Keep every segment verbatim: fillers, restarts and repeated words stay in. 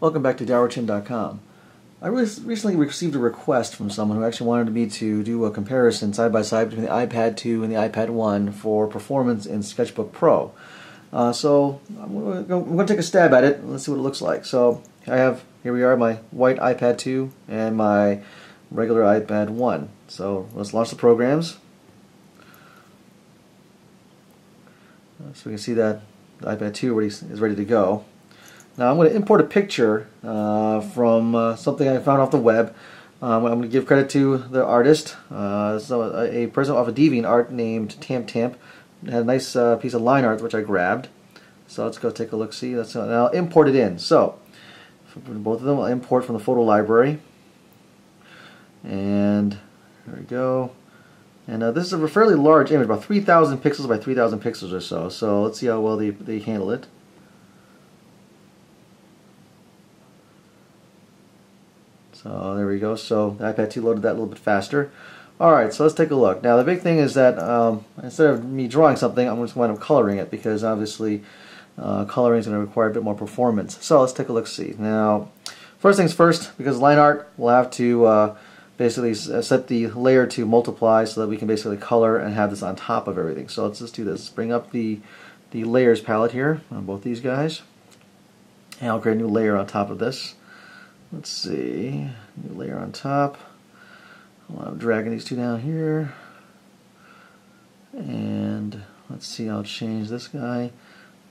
Welcome back to DowerChin dot com. I re recently received a request from someone who actually wanted me to do a comparison side by side between the iPad two and the iPad one for performance in Sketchbook Pro. Uh, so I'm going to take a stab at it. Let's see what it looks like. So I have, here we are, my white iPad two and my regular iPad one. So let's launch the programs. Uh, so we can see that the iPad two already is ready to go. Now I'm going to import a picture uh, from uh, something I found off the web. Um, I'm going to give credit to the artist, uh, so a, a person off of DeviantArt named TampTamp. It had a nice uh, piece of line art which I grabbed. So let's go take a look. See, that's uh, now I'll import it in. So for both of them, I'll import from the photo library. And there we go. And uh, this is a fairly large image, about three thousand pixels by three thousand pixels or so. So let's see how well they they handle it. So there we go. So the iPad two loaded that a little bit faster. Alright, so let's take a look. Now the big thing is that um, instead of me drawing something, I'm just going to wind up coloring it, because obviously uh, coloring is going to require a bit more performance. So let's take a look, see. Now, first things first, because line art, we'll have to uh, basically set the layer to multiply so that we can basically color and have this on top of everything. So let's just do this. Bring up the, the layers palette here on both these guys. And I'll create a new layer on top of this. Let's see, new layer on top. I'm dragging these two down here. And let's see, I'll change this guy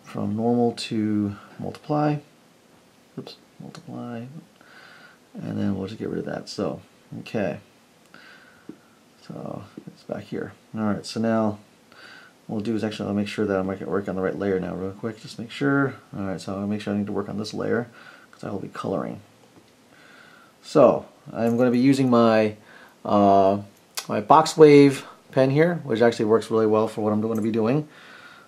from normal to multiply. Oops, multiply. And then we'll just get rid of that. So, okay. So, it's back here. Alright, so now what we'll do is actually I'll make sure that I'm working on the right layer now, real quick. Just make sure. Alright, so I'll make sure I need to work on this layer because I will be coloring. So I'm going to be using my uh, my Boxwave pen here, which actually works really well for what I'm going to be doing.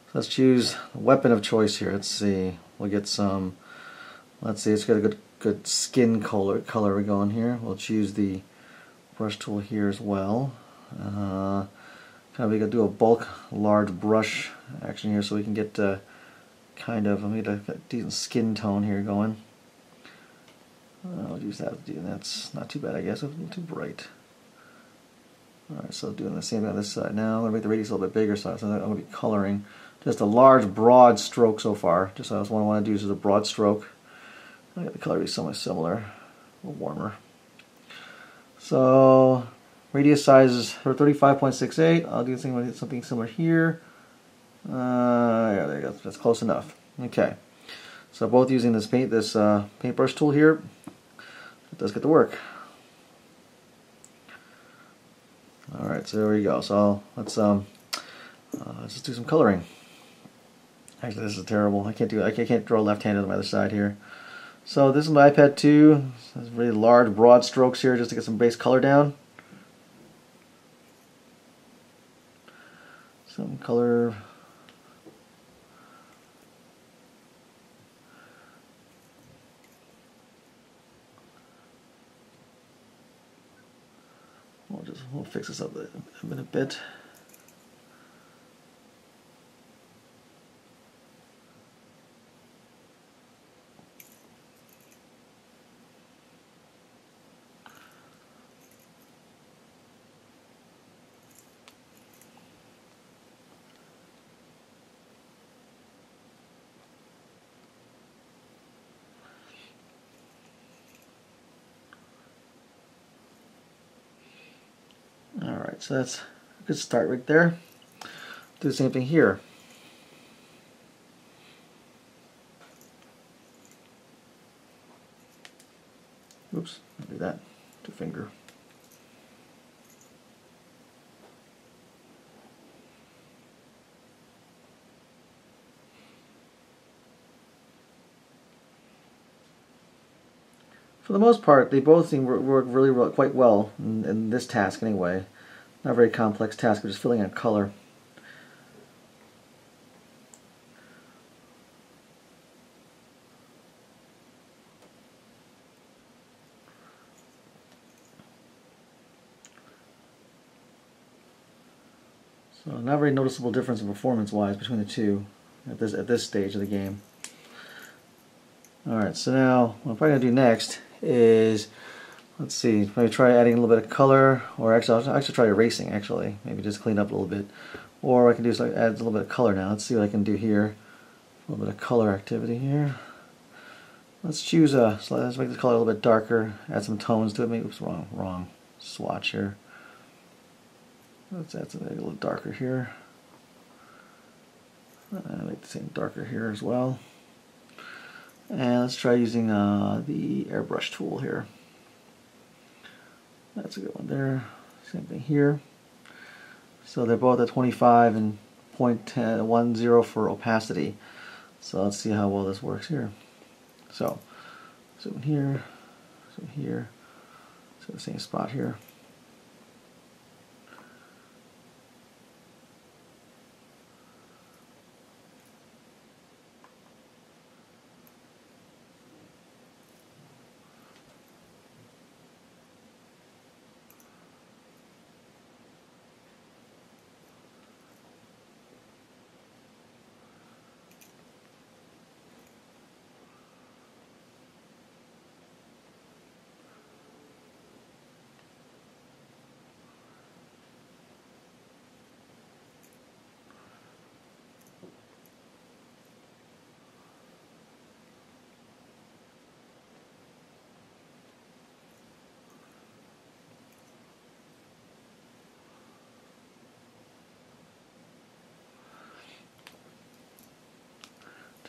So let's choose a weapon of choice here. Let's see. We'll get some. Let's see. It's got a good good skin color color going here. We'll choose the brush tool here as well. Uh, kind of we got to do a bulk large brush action here, so we can get uh, kind of I mean a decent skin tone here going. I'll use that. That's not too bad, I guess. It's a little too bright. Alright, so doing the same on this side now. I'm going to make the radius a little bit bigger, so I'm going to be coloring. Just a large, broad stroke so far. Just what I want to do is a broad stroke. I got the color to be somewhat similar, a little warmer. So, radius size is thirty-five point six eight. I'll do something similar here. Uh, yeah, there you go. That's close enough. Okay. So both using this paint, this uh, paintbrush tool here. It does get to work. Alright, so there we go. So let's um, uh, let's just do some coloring. Actually, this is terrible. I can't do. I can't draw left-handed on my other side here. So this is my iPad two. So it's really large, broad strokes here just to get some base color down. Some color. We'll just we'll fix this up in a bit. Alright, so that's a good start right there. Do the same thing here. Oops, do that. Two finger. For the most part, they both seem to work really, really quite well in, in this task anyway. Not a very complex task, but just filling out color. So not a very noticeable difference in performance-wise between the two at this at this stage of the game. Alright, so now what I'm probably going to do next is, let's see, maybe try adding a little bit of color, or actually I'll actually try erasing actually, maybe just clean up a little bit. Or what I can do is add a little bit of color now. Let's see what I can do here. A little bit of color activity here. Let's choose a, so let's make the color a little bit darker, add some tones to it, maybe, oops, wrong, wrong swatch here. Let's add something a little darker here. I'll make the same darker here as well. And let's try using uh, the airbrush tool here. That's a good one there. Same thing here. So they're both at twenty-five and zero point one zero for opacity. So let's see how well this works here. So zoom here, zoom here, so the same spot here.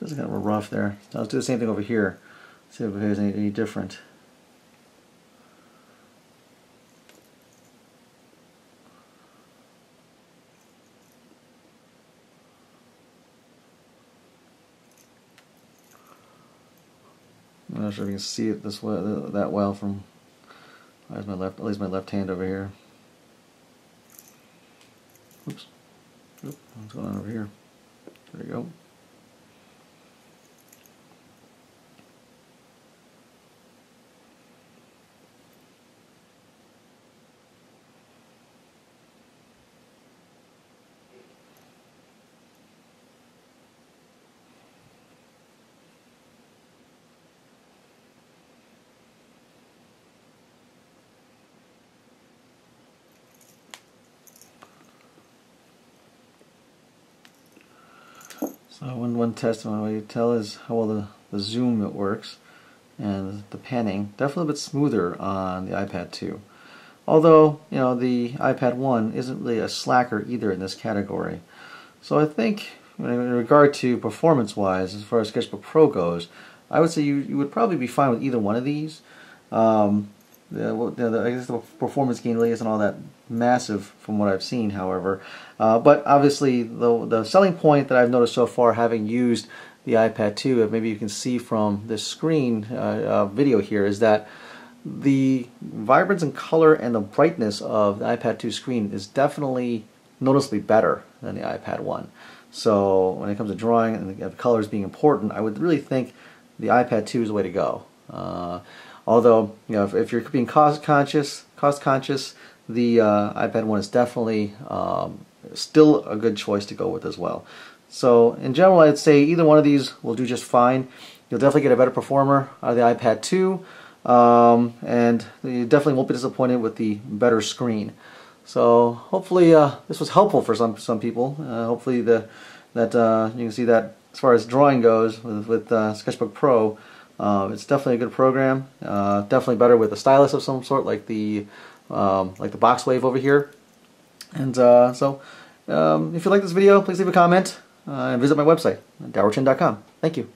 Just kind of a rough there. Now let's do the same thing over here. See if there's any, any different. I'm not sure if you can see it this way that well from. There's my left. At least my left hand over here. Oops. Oop, what's going on over here? There you go. Uh, one, one test and what you tell is how well the, the zoom it works and the panning. Definitely a bit smoother on the iPad two. Although, you know, the iPad one isn't really a slacker either in this category. So I think in regard to performance wise, as far as Sketchbook Pro goes, I would say you, you would probably be fine with either one of these. Um, the, the, the, I guess the performance gain really isn't all that massive from what I've seen, however, uh, but obviously the, the selling point that I've noticed so far having used the iPad two, maybe you can see from this screen uh, uh, video here, is that the vibrance and color and the brightness of the iPad two screen is definitely noticeably better than the iPad one. So when it comes to drawing and the colors being important, I would really think the iPad two is the way to go. Uh, although, you know, if, if you're being cost conscious, cost conscious, the uh, iPad one is definitely um, still a good choice to go with as well. So in general, I'd say either one of these will do just fine. You'll definitely get a better performer out of the iPad two, um, and you definitely won't be disappointed with the better screen. So hopefully uh, this was helpful for some some people. Uh, hopefully the that uh, you can see that as far as drawing goes with, with uh, Sketchbook Pro, uh, it's definitely a good program. Uh, definitely better with a stylus of some sort, like the Um, like the Boxwave over here. And uh, so um, if you like this video, please leave a comment uh, and visit my website, Dower Chin dot com. Thank you.